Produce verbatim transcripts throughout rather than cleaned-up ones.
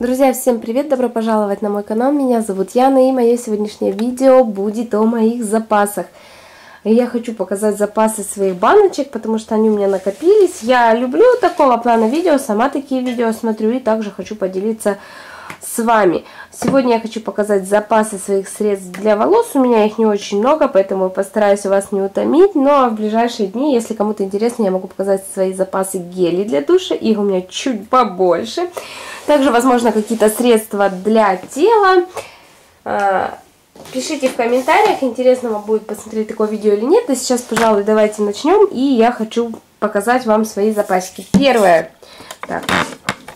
Друзья, всем привет! Добро пожаловать на мой канал. Меня зовут Яна, и мое сегодняшнее видео будет о моих запасах. И я хочу показать запасы своих баночек, потому что они у меня накопились. Я люблю такого плана видео, сама такие видео смотрю и также хочу поделиться с вами. Сегодня я хочу показать запасы своих средств для волос. У меня их не очень много, поэтому постараюсь вас не утомить. Но в ближайшие дни, если кому-то интересно, я могу показать свои запасы гелей для душа. Их у меня чуть побольше. Также, возможно, какие-то средства для тела. Пишите в комментариях, интересно вам будет посмотреть такое видео или нет. А сейчас, пожалуй, давайте начнем. И я хочу показать вам свои запасики. Первое. Так,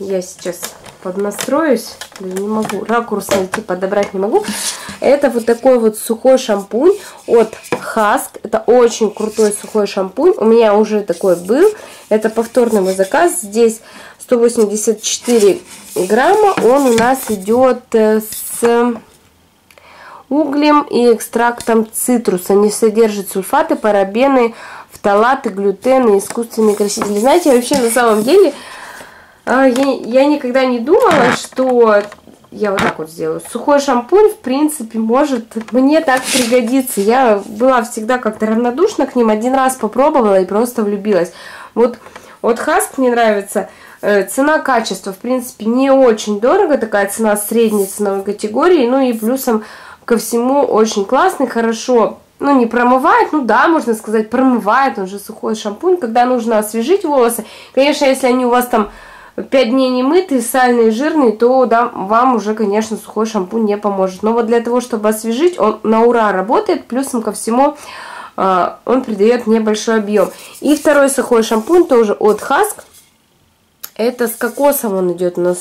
я сейчас поднастроюсь. Не могу, ракурс найти, подобрать не могу. Это вот такой вот сухой шампунь от Hask. Это очень крутой сухой шампунь. У меня уже такой был. Это повторный мой заказ. Здесь сто восемьдесят четыре грамма. Он у нас идет с углем и экстрактом цитруса. Не содержит сульфаты, парабены, фталаты, глютены, искусственные красители. Знаете, вообще на самом деле я, я никогда не думала, что я вот так вот сделаю. Сухой шампунь, в принципе, может мне так пригодиться. Я была всегда как-то равнодушна к ним. Один раз попробовала и просто влюбилась. Вот от Hask мне нравится. Цена, качество, в принципе, не очень дорого. Такая цена средней ценовой категории. Ну и плюсом ко всему очень классный, хорошо, ну не промывает, ну да, можно сказать, промывает, он же сухой шампунь, когда нужно освежить волосы. Конечно, если они у вас там пять дней не мытые, сальные, жирные, то да, вам уже, конечно, сухой шампунь не поможет. Но вот для того, чтобы освежить, он на ура работает, плюсом ко всему э, он придает небольшой объем. И второй сухой шампунь тоже от Hask. Это с кокосом он идет у нас,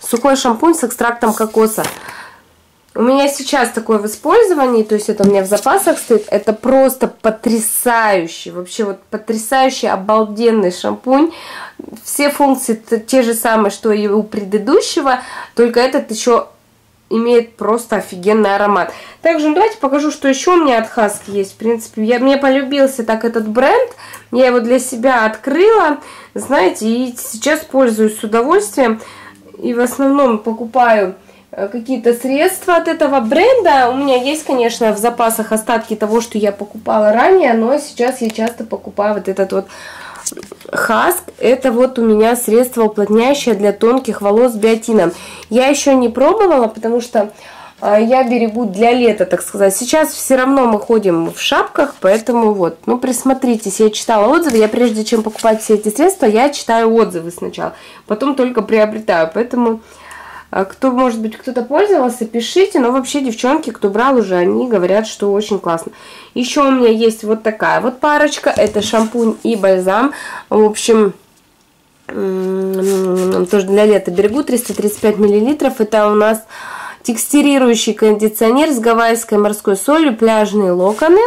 сухой шампунь с экстрактом кокоса. У меня сейчас такое в использовании, то есть это у меня в запасах стоит. Это просто потрясающий, вообще вот потрясающий, обалденный шампунь. Все функции те же самые, что и у предыдущего, только этот еще имеет просто офигенный аромат. Также, ну, давайте покажу, что еще у меня от Hask есть. В принципе, я, мне полюбился так этот бренд, я его для себя открыла, знаете, и сейчас пользуюсь с удовольствием. И в основном покупаю какие-то средства от этого бренда. У меня есть, конечно, в запасах остатки того, что я покупала ранее, но сейчас я часто покупаю вот этот вот Hask. Это вот у меня средство уплотняющее для тонких волос с биотином. Я еще не пробовала, потому что я берегу для лета, так сказать. Сейчас все равно мы ходим в шапках, поэтому вот, ну присмотритесь. Я читала отзывы, я прежде чем покупать все эти средства, я читаю отзывы сначала, потом только приобретаю, поэтому... Кто, может быть, кто-то пользовался, пишите. Но вообще, девчонки, кто брал уже, они говорят, что очень классно. Еще у меня есть вот такая вот парочка. Это шампунь и бальзам. В общем, тоже для лета берегу. триста тридцать пять миллилитров. Это у нас текстурирующий кондиционер с гавайской морской солью, пляжные локоны.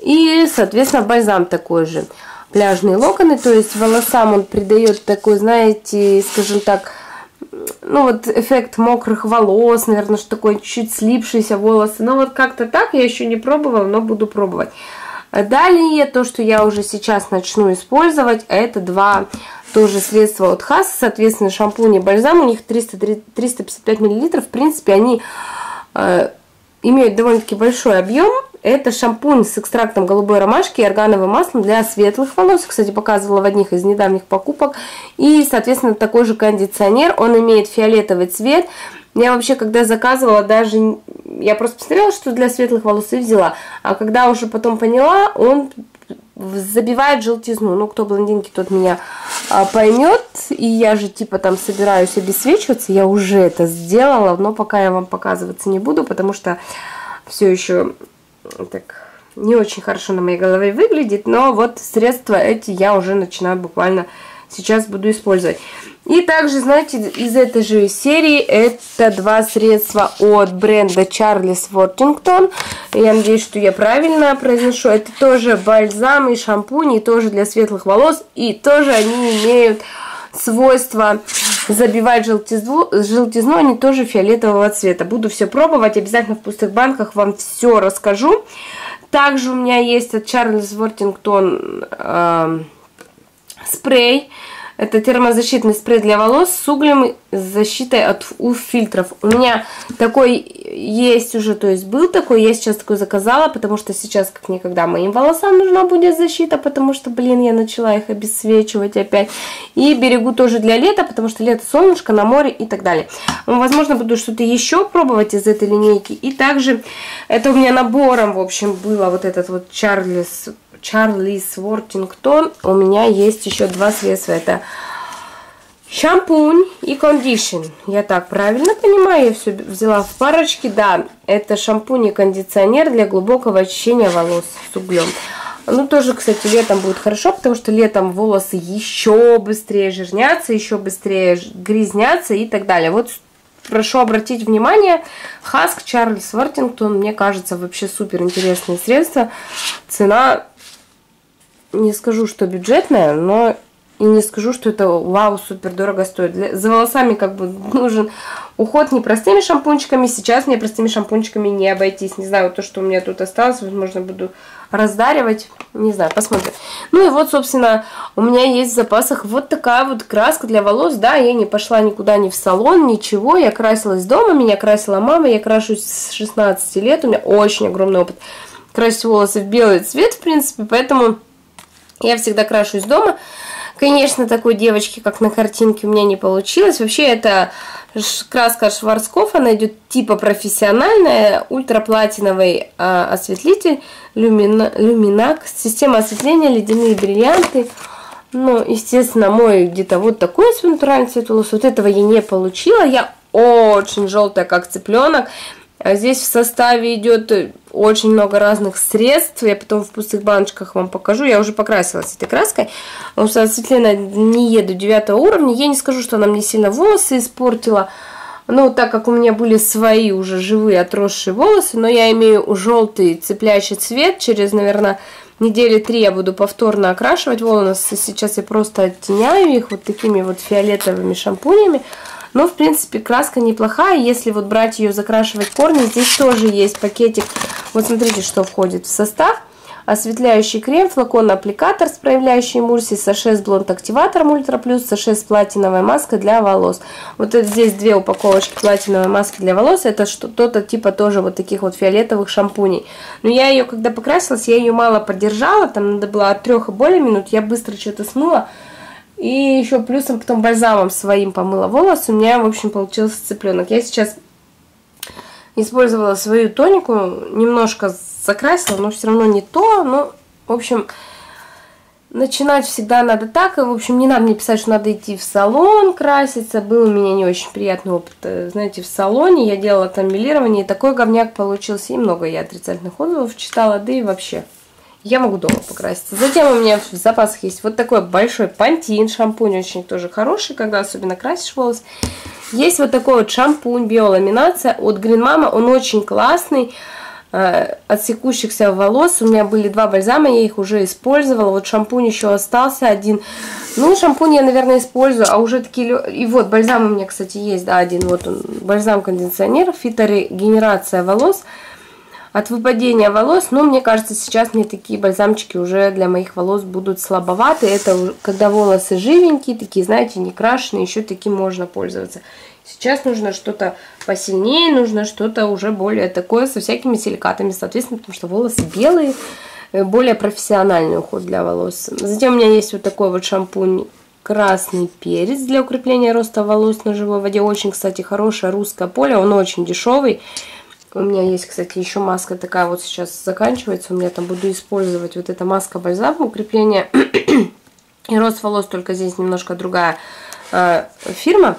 И, соответственно, бальзам такой же. Пляжные локоны. То есть волосам он придает такой, знаете, скажем так... Ну вот эффект мокрых волос, наверное, что такое, чуть-чуть слипшиеся волосы. Ну вот как-то так, я еще не пробовала, но буду пробовать. Далее, то, что я уже сейчас начну использовать, это два тоже средства от Hask. Соответственно, шампунь и бальзам, у них триста пятьдесят пять миллилитров. В принципе, они э, имеют довольно-таки большой объем. Это шампунь с экстрактом голубой ромашки и органовым маслом для светлых волос. Кстати, показывала в одних из недавних покупок. И, соответственно, такой же кондиционер. Он имеет фиолетовый цвет. Я вообще, когда заказывала, даже... Я просто посмотрела, что для светлых волос, и взяла. А когда уже потом поняла, он забивает желтизну. Ну, кто блондинки, тот меня поймет. И я же, типа, там собираюсь обесцвечиваться. Я уже это сделала, но пока я вам показываться не буду, потому что все еще... Так, не очень хорошо на моей голове выглядит, но вот средства эти я уже начинаю буквально сейчас буду использовать. И также, знаете, из этой же серии это два средства от бренда Charles Worthington. Я надеюсь, что я правильно произношу. Это тоже бальзам и шампунь, и тоже для светлых волос, и тоже они имеют свойство забивать желтизну, желтизну, они тоже фиолетового цвета. Буду все пробовать, обязательно в пустых банках вам все расскажу. Также у меня есть от Charles Worthington э, спрей. Это термозащитный спрей для волос с углем, с защитой от ю ви-фильтров. У меня такой есть уже, то есть был такой, я сейчас такой заказала, потому что сейчас как никогда моим волосам нужна будет защита, потому что, блин, я начала их обесцвечивать опять. И берегу тоже для лета, потому что лето, солнышко, на море и так далее. Возможно, буду что-то еще пробовать из этой линейки. И также это у меня набором, в общем, было вот этот вот Чарльз... Чарльз Worthington. У меня есть еще два средства. Это шампунь и кондишн. Я так правильно понимаю? Я все взяла в парочки. Да, это шампунь и кондиционер для глубокого очищения волос с углем. Ну, тоже, кстати, летом будет хорошо, потому что летом волосы еще быстрее жирнятся, еще быстрее грязнятся и так далее. Вот прошу обратить внимание, Hask, Charles Worthington, мне кажется, вообще супер интересные средства. Цена... Не скажу, что бюджетная, но и не скажу, что это вау, супер дорого стоит. Для... За волосами как бы нужен уход не простыми шампунчиками. Сейчас мне простыми шампунчиками не обойтись. Не знаю, вот то, что у меня тут осталось, возможно, буду раздаривать. Не знаю, посмотрим. Ну и вот, собственно, у меня есть в запасах вот такая вот краска для волос. Да, я не пошла никуда, ни в салон, ничего. Я красилась дома, меня красила мама. Я крашусь с шестнадцати лет. У меня очень огромный опыт красить волосы в белый цвет, в принципе, поэтому... Я всегда крашусь дома. Конечно, такой девочки, как на картинке, у меня не получилось. Вообще, это краска Schwarzkopf, она идет типа профессиональная, ультраплатиновый э, осветлитель, люмина, люминак, система осветления, ледяные бриллианты. Ну, естественно, мой где-то вот такой с натуральным цвет волос. Вот этого я не получила. Я очень желтая, как цыпленок. Здесь в составе идет очень много разных средств. Я потом в пустых баночках вам покажу. Я уже покрасилась этой краской. Осветлена не еду девятого уровня. Я не скажу, что она мне сильно волосы испортила. Ну, так как у меня были свои уже живые отросшие волосы. Но я имею желтый цеплячий цвет. Через, наверное, недели три я буду повторно окрашивать волосы. Сейчас я просто оттеняю их вот такими вот фиолетовыми шампунями. Но, в принципе, краска неплохая. Если вот брать ее, закрашивать корни, здесь тоже есть пакетик. Вот смотрите, что входит в состав. Осветляющий крем, флакон-аппликатор с проявляющей эмульсией, саше с блонд-активатором Ультра Плюс, саше с платиновой маской для волос. Вот здесь две упаковочки платиновой маски для волос. Это что-то типа тоже вот таких вот фиолетовых шампуней. Но я ее, когда покрасилась, я ее мало подержала. Там надо было от трех и более минут. Я быстро что-то снула. И еще плюсом потом бальзамом своим помыла волосы. У меня, в общем, получился цыпленок. Я сейчас использовала свою тонику. Немножко закрасила, но все равно не то. Но, в общем, начинать всегда надо так. И, в общем, не надо мне писать, что надо идти в салон краситься. Был у меня не очень приятный опыт. Знаете, в салоне я делала там милирование. И такой говняк получился. И много я отрицательных отзывов читала. Да и вообще... Я могу дома покраситься. Затем у меня в запасах есть вот такой большой Pantene шампунь. Очень тоже хороший, когда особенно красишь волосы. Есть вот такой вот шампунь биоламинация от Green Mama. Он очень классный. Э, от секущихся волос. У меня были два бальзама, я их уже использовала. Вот шампунь еще остался один. Ну, шампунь я, наверное, использую. А уже такие... И вот бальзам у меня, кстати, есть. Да, один вот он. Бальзам-кондиционер. Фиторегенерация волос. От выпадения волос, но мне кажется, сейчас мне такие бальзамчики уже для моих волос будут слабоваты. Это когда волосы живенькие, такие, знаете, не крашеные, еще таким можно пользоваться. Сейчас нужно что-то посильнее, нужно что-то уже более такое, со всякими силикатами, соответственно, потому что волосы белые, более профессиональный уход для волос. Затем у меня есть вот такой вот шампунь красный перец для укрепления роста волос на живой воде. Очень, кстати, хорошее русское поле, он очень дешевый. У меня есть, кстати, еще маска такая вот сейчас заканчивается. У меня там буду использовать вот эта маска бальзама, укрепление и рост волос, только здесь немножко другая э, фирма.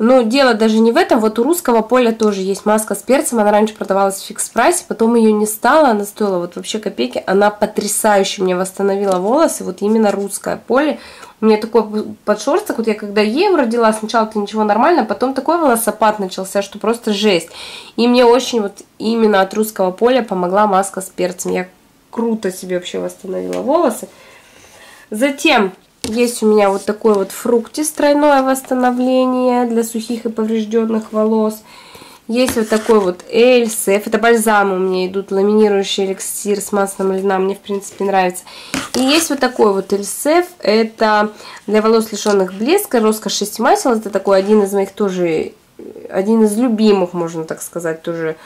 Но дело даже не в этом. Вот у Русского поля тоже есть маска с перцем. Она раньше продавалась в фикс-прайсе, потом ее не стало. Она стоила вот вообще копейки. Она потрясающе мне восстановила волосы. Вот именно Русское поле. У меня такой подшерсток. Вот я когда ею родила, сначала-то ничего нормально, потом такой волосопад начался, что просто жесть. И мне очень вот именно от Русского поля помогла маска с перцем. Я круто себе вообще восстановила волосы. Затем... Есть у меня вот такой вот Fructis, тройное восстановление для сухих и поврежденных волос. Есть вот такой вот Elseve. Это бальзамы у меня идут, ламинирующий эликсир с маслом льна. Мне, в принципе, нравится. И есть вот такой вот Elseve. Это для волос, лишенных блеска. Роскошь шести масел. Это такой один из моих тоже, один из любимых, можно так сказать, тоже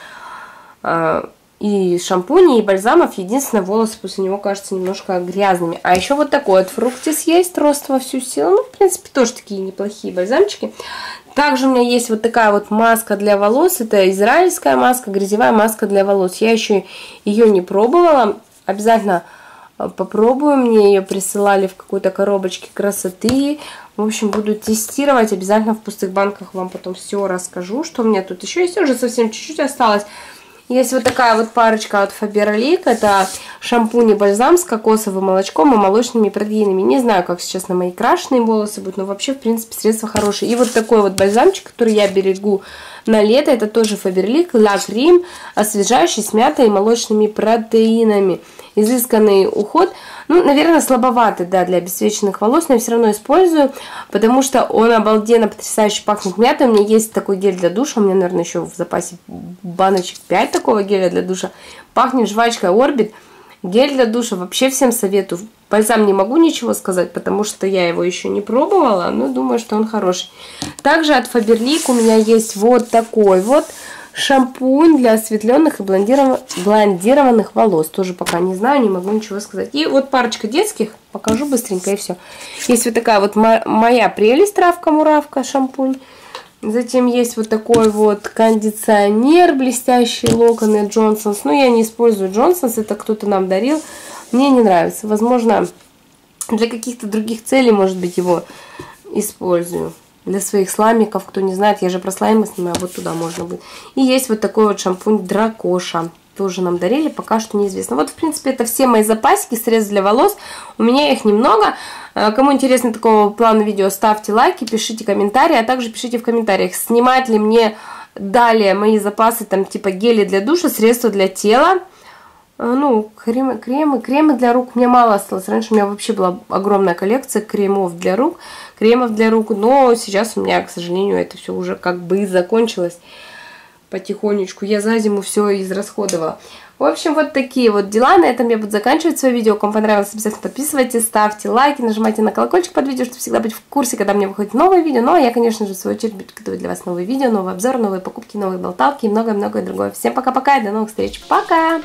и шампуней, и бальзамов. Единственное, волосы после него кажутся немножко грязными. А еще вот такой от Fructis есть, рост во всю силу. Ну, в принципе, тоже такие неплохие бальзамчики. Также у меня есть вот такая вот маска для волос. Это израильская маска, грязевая маска для волос. Я еще ее не пробовала. Обязательно попробую. Мне ее присылали в какой-то коробочке красоты. В общем, буду тестировать. Обязательно в пустых банках вам потом все расскажу, что у меня тут еще есть. Уже совсем чуть-чуть осталось. Есть вот такая вот парочка от Faberlic. Это шампунь и бальзам с кокосовым молочком и молочными протеинами. Не знаю, как сейчас на мои крашеные волосы будут, но вообще, в принципе, средства хорошие. И вот такой вот бальзамчик, который я берегу на лето. Это тоже Faberlic. La Crème, освежающий с мятой и молочными протеинами. Изысканный уход. Ну, наверное, слабоватый, да, для обесцвеченных волос, но я все равно использую, потому что он обалденно, потрясающе пахнет мятой. У меня есть такой гель для душа, у меня, наверное, еще в запасе баночек пять такого геля для душа. Пахнет жвачкой Orbit. Гель для душа вообще всем советую. Бальзам не могу ничего сказать, потому что я его еще не пробовала, но думаю, что он хороший. Также от Faberlic у меня есть вот такой вот шампунь для осветленных и блондированных, блондированных волос. Тоже пока не знаю, не могу ничего сказать. И вот парочка детских. Покажу быстренько и все. Есть вот такая вот моя прелесть, травка-муравка, шампунь. Затем есть вот такой вот кондиционер, блестящие локоны, Джонсонс. Но я не использую Джонсонс, это кто-то нам дарил. Мне не нравится. Возможно, для каких-то других целей, может быть, его использую. Для своих слаймиков, кто не знает, я же про слаймы снимаю, вот туда можно будет. И есть вот такой вот шампунь Дракоша. Тоже нам дарили, пока что неизвестно. Вот, в принципе, это все мои запасики, средств для волос. У меня их немного. Кому интересно такого плана видео, ставьте лайки, пишите комментарии. А также пишите в комментариях, снимать ли мне далее мои запасы, там, типа гели для душа, средства для тела. Ну, кремы, кремы, кремы для рук у меня мало осталось. Раньше у меня вообще была огромная коллекция кремов для рук, кремов для рук. Но сейчас у меня, к сожалению, это все уже как бы закончилось потихонечку. Я за зиму все израсходовала. В общем, вот такие вот дела. На этом я буду заканчивать свое видео. Кому понравилось, обязательно подписывайтесь, ставьте лайки, нажимайте на колокольчик под видео, чтобы всегда быть в курсе, когда мне выходит новое видео. Ну, а я, конечно же, в свою очередь, готовлю для вас новые видео, новые обзоры, новые покупки, новые болталки и многое-многое другое. Всем пока-пока и до новых встреч. Пока!